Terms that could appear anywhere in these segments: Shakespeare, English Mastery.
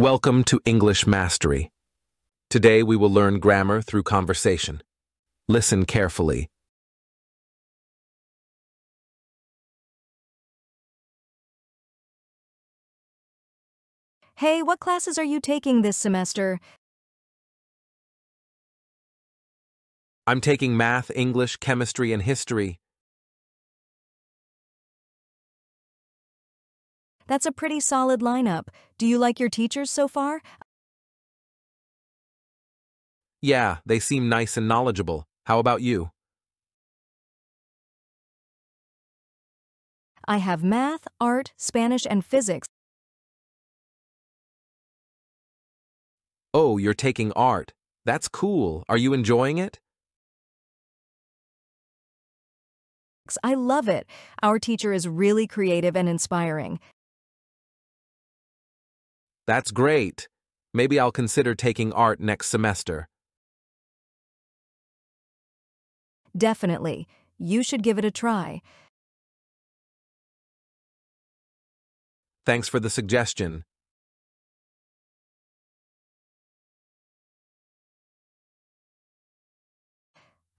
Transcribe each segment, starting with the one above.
Welcome to English Mastery. Today we will learn grammar through conversation. Listen carefully. Hey, what classes are you taking this semester? I'm taking math, English, chemistry, and history. That's a pretty solid lineup. Do you like your teachers so far? Yeah, they seem nice and knowledgeable. How about you? I have math, art, Spanish, and physics. Oh, you're taking art. That's cool. Are you enjoying it? I love it. Our teacher is really creative and inspiring. That's great. Maybe I'll consider taking art next semester. Definitely. You should give it a try. Thanks for the suggestion.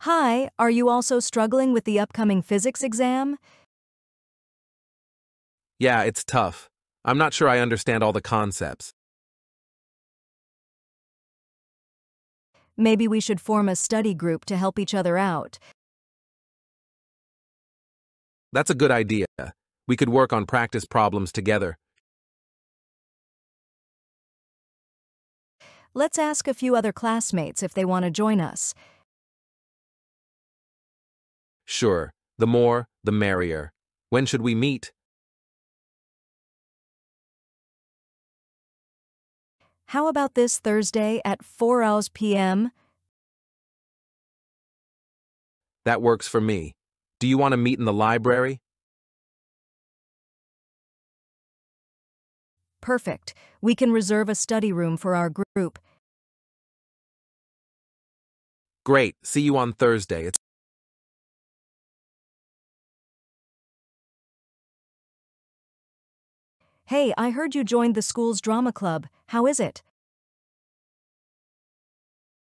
Hi, are you also struggling with the upcoming physics exam? Yeah, it's tough. I'm not sure I understand all the concepts. Maybe we should form a study group to help each other out. That's a good idea. We could work on practice problems together. Let's ask a few other classmates if they want to join us. Sure, the more, the merrier. When should we meet? How about this Thursday at 4:00 p.m.? That works for me. Do you want to meet in the library? Perfect. We can reserve a study room for our group. Great. See you on Thursday. Hey, I heard you joined the school's drama club. How is it?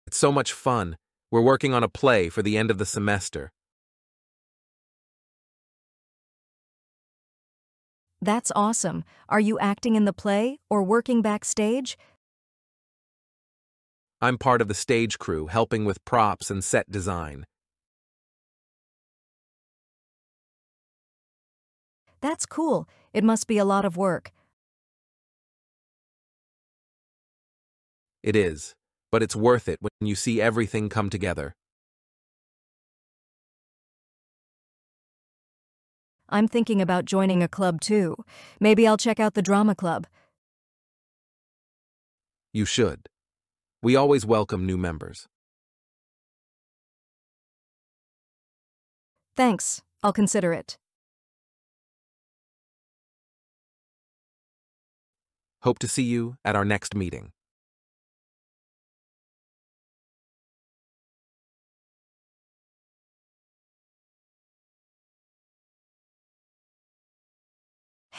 It's so much fun. We're working on a play for the end of the semester. That's awesome. Are you acting in the play or working backstage? I'm part of the stage crew, helping with props and set design. That's cool. It must be a lot of work. It is, but it's worth it when you see everything come together. I'm thinking about joining a club too. Maybe I'll check out the drama club. You should. We always welcome new members. Thanks. I'll consider it. Hope to see you at our next meeting.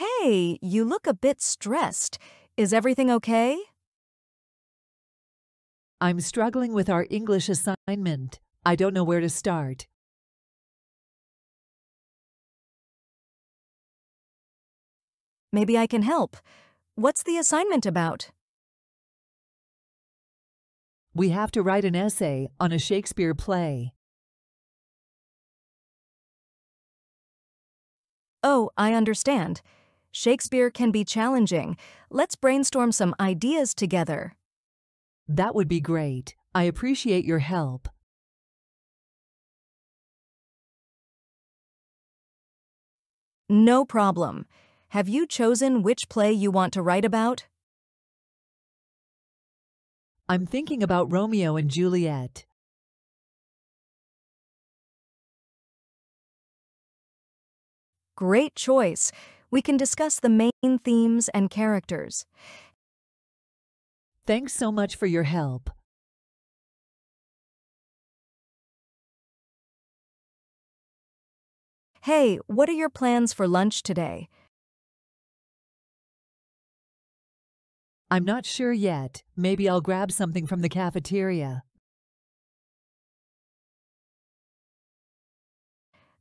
Hey, you look a bit stressed. Is everything okay? I'm struggling with our English assignment. I don't know where to start. Maybe I can help. What's the assignment about? We have to write an essay on a Shakespeare play. Oh, I understand. Shakespeare can be challenging. Let's brainstorm some ideas together. That would be great. I appreciate your help. No problem. Have you chosen which play you want to write about? I'm thinking about Romeo and Juliet. Great choice. We can discuss the main themes and characters. Thanks so much for your help. Hey, what are your plans for lunch today? I'm not sure yet. Maybe I'll grab something from the cafeteria.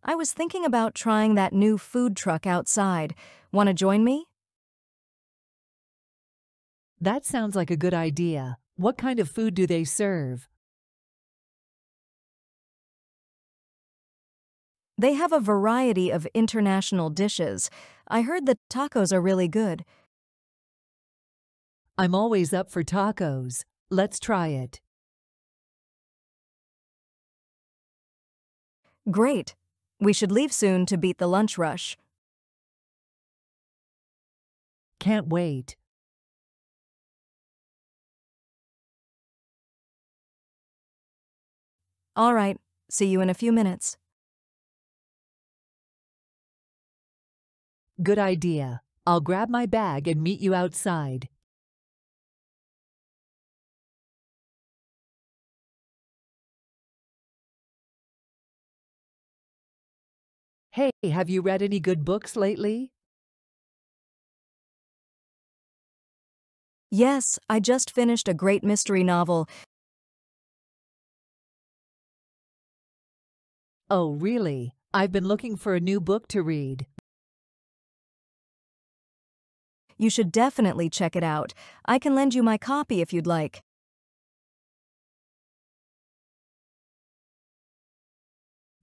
I was thinking about trying that new food truck outside. Want to join me? That sounds like a good idea. What kind of food do they serve? They have a variety of international dishes. I heard that tacos are really good. I'm always up for tacos. Let's try it. Great. We should leave soon to beat the lunch rush. Can't wait. All right, see you in a few minutes. Good idea. I'll grab my bag and meet you outside. Hey, have you read any good books lately? Yes, I just finished a great mystery novel. Oh, really? I've been looking for a new book to read. You should definitely check it out. I can lend you my copy if you'd like.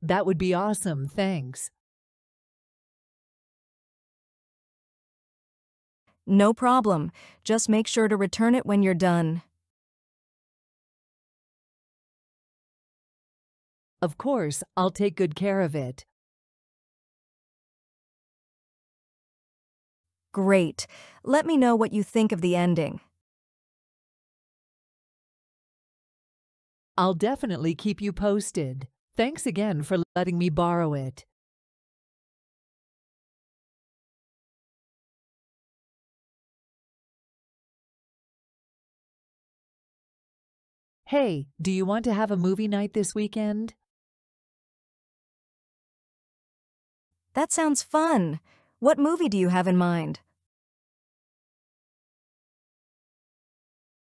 That would be awesome, thanks. No problem. Just make sure to return it when you're done. Of course, I'll take good care of it. Great. Let me know what you think of the ending. I'll definitely keep you posted. Thanks again for letting me borrow it. Hey, do you want to have a movie night this weekend? That sounds fun. What movie do you have in mind?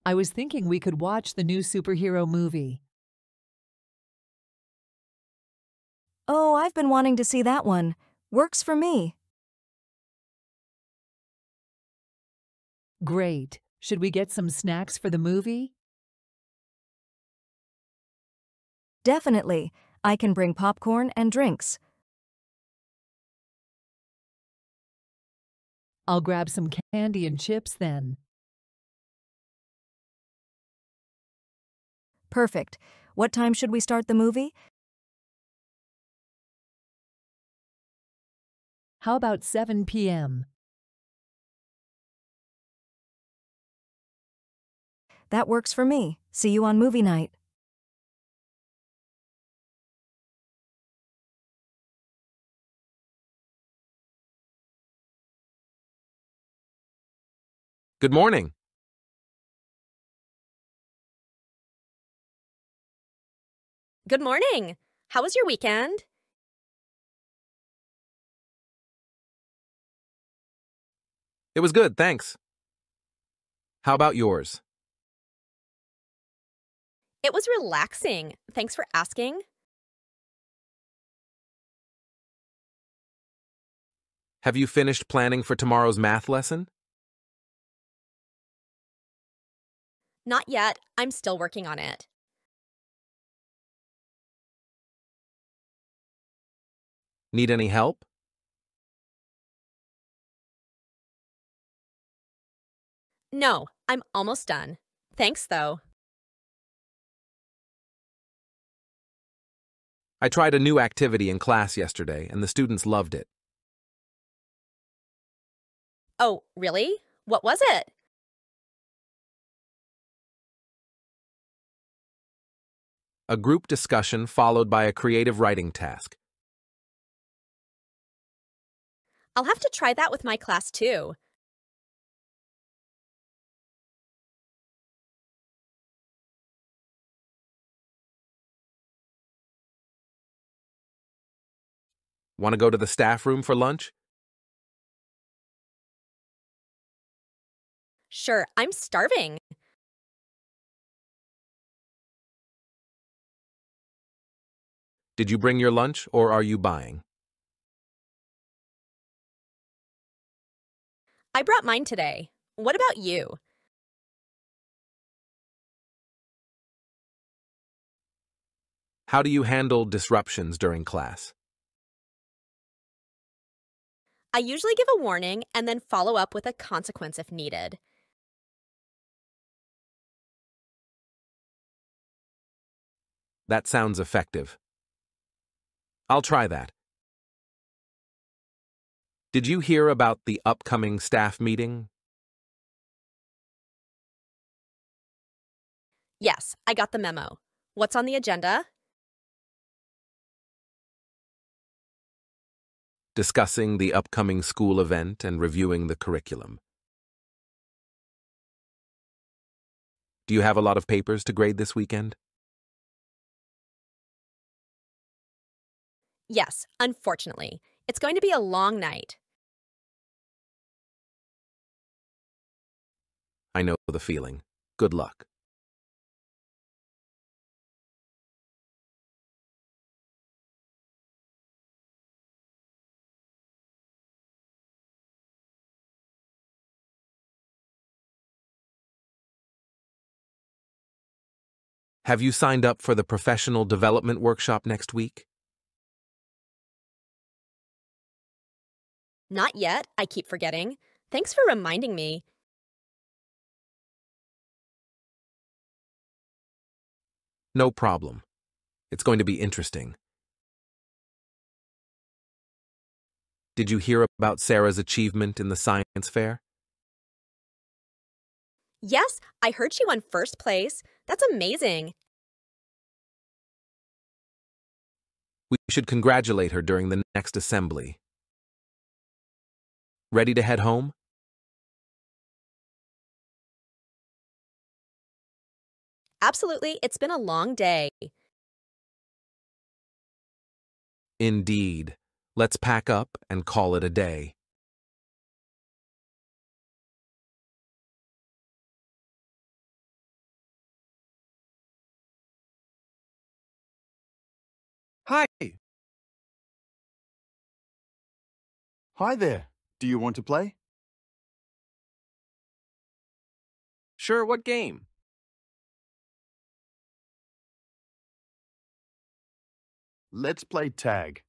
I was thinking we could watch the new superhero movie. Oh, I've been wanting to see that one. Works for me. Great. Should we get some snacks for the movie? Definitely. I can bring popcorn and drinks. I'll grab some candy and chips then. Perfect. What time should we start the movie? How about 7 p.m.? That works for me. See you on movie night. Good morning. Good morning. How was your weekend? It was good, thanks. How about yours? It was relaxing. Thanks for asking. Have you finished planning for tomorrow's math lesson? Not yet. I'm still working on it. Need any help? No, I'm almost done. Thanks, though. I tried a new activity in class yesterday, and the students loved it. Oh, really? What was it? A group discussion followed by a creative writing task. I'll have to try that with my class too. Want to go to the staff room for lunch? Sure, I'm starving. Did you bring your lunch or are you buying? I brought mine today. What about you? How do you handle disruptions during class? I usually give a warning and then follow up with a consequence if needed. That sounds effective. I'll try that. Did you hear about the upcoming staff meeting? Yes, I got the memo. What's on the agenda? Discussing the upcoming school event and reviewing the curriculum. Do you have a lot of papers to grade this weekend? Yes, unfortunately. It's going to be a long night. I know the feeling. Good luck. Have you signed up for the professional development workshop next week? Not yet. I keep forgetting. Thanks for reminding me. No problem. It's going to be interesting. Did you hear about Sarah's achievement in the science fair? Yes, I heard she won first place. That's amazing. We should congratulate her during the next assembly. Ready to head home? Absolutely. It's been a long day. Indeed. Let's pack up and call it a day. Hi. Hi there. Do you want to play? Sure, what game? Let's play tag.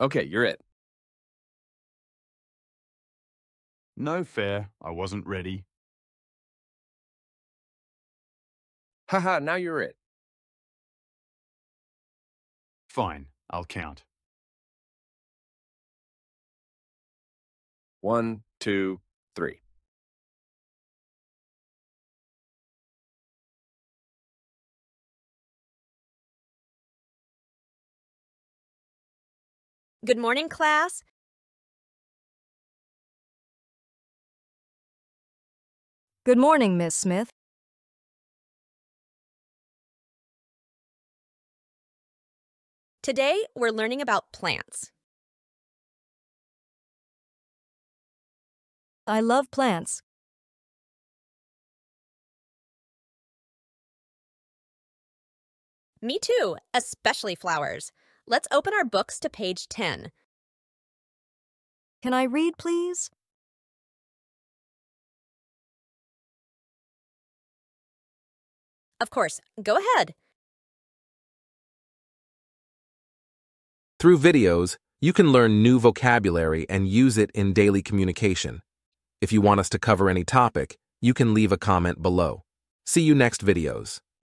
Okay, you're it. No fair, I wasn't ready. Haha, now you're it. Fine, I'll count. 1, 2, 3. Good morning, class. Good morning, Miss Smith. Today, we're learning about plants. I love plants. Me too, especially flowers. Let's open our books to page 10. Can I read, please? Of course. Go ahead. Through videos, you can learn new vocabulary and use it in daily communication. If you want us to cover any topic, you can leave a comment below. See you next videos.